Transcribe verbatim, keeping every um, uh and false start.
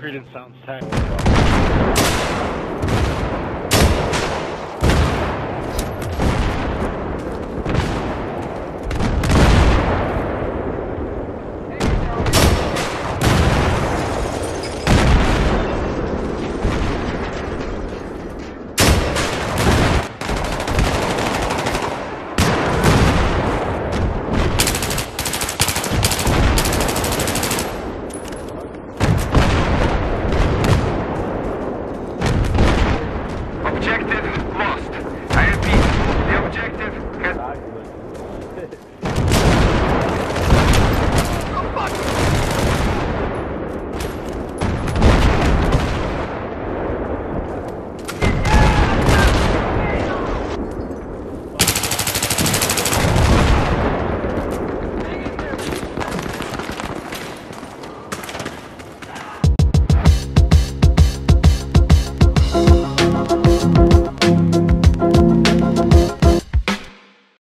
Creedence sounds tight.